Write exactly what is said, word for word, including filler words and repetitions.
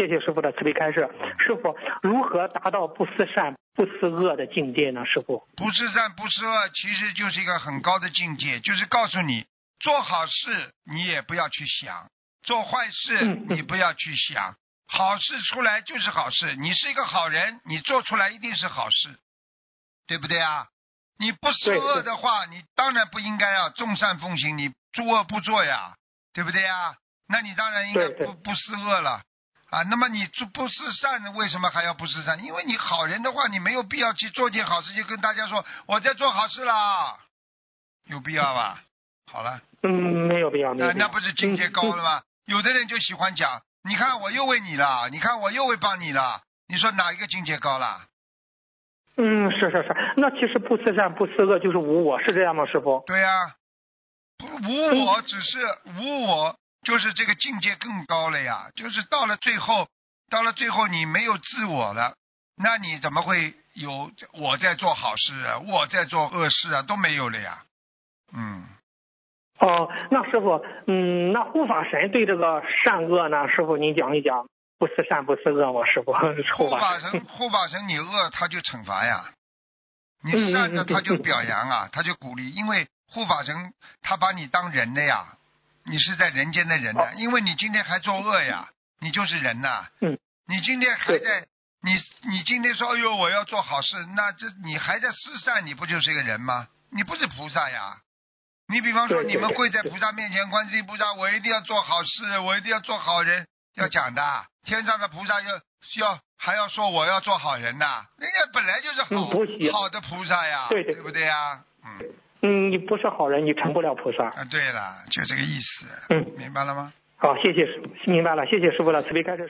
谢谢师父的慈悲开示。师父，如何达到不思善不思恶的境界呢？师父，不思善不思恶其实就是一个很高的境界，就是告诉你做好事你也不要去想，做坏事你不要去想，嗯、好事出来就是好事，你是一个好人，你做出来一定是好事，对不对啊？你不思恶的话，你当然不应该啊，众善奉行，你诸恶不作呀，对不对啊？那你当然应该不不思恶了啊。那么你不思善，为什么还要不思善？因为你好人的话，你没有必要去做件好事，就跟大家说我在做好事啦，有必要吧？好了，嗯，没有必要。那那不是境界高了吗？嗯、有的人就喜欢讲，你看我又为你了，你看我又为帮你了，你说哪一个境界高了？嗯，是是是。那其实不思善不思恶就是无我，是这样吗，师父？对呀、啊，无我只是无我，就是这个境界更高了呀。就是到了最后，到了最后你没有自我了，那你怎么会有我在做好事啊，我在做恶事啊，都没有了呀。嗯。哦，那师父，嗯，那护法神对这个善恶呢，师父您讲一讲。不思善不思恶，我师父护法神，护法神，你恶他就惩罚呀，你善的他就表扬啊，他就鼓励，因为护法神他把你当人的呀，你是在人间的人呢、啊，因为你今天还作恶呀，你就是人呐、啊，嗯，你今天还在，你你今天说哎呦我要做好事，那这你还在思善，你不就是一个人吗？你不是菩萨呀。你比方说你们跪在菩萨面前，观世音菩萨，我一定要做好事，我一定要做好人。要讲的，天上的菩萨要要还要说我要做好人呐、啊，人家本来就是好、嗯、好的菩萨呀，对 对, 对不对呀？嗯嗯，你不是好人，你成不了菩萨。啊，对了，就这个意思。嗯，明白了吗？好，谢谢，明白了，谢谢师父了，慈悲开示。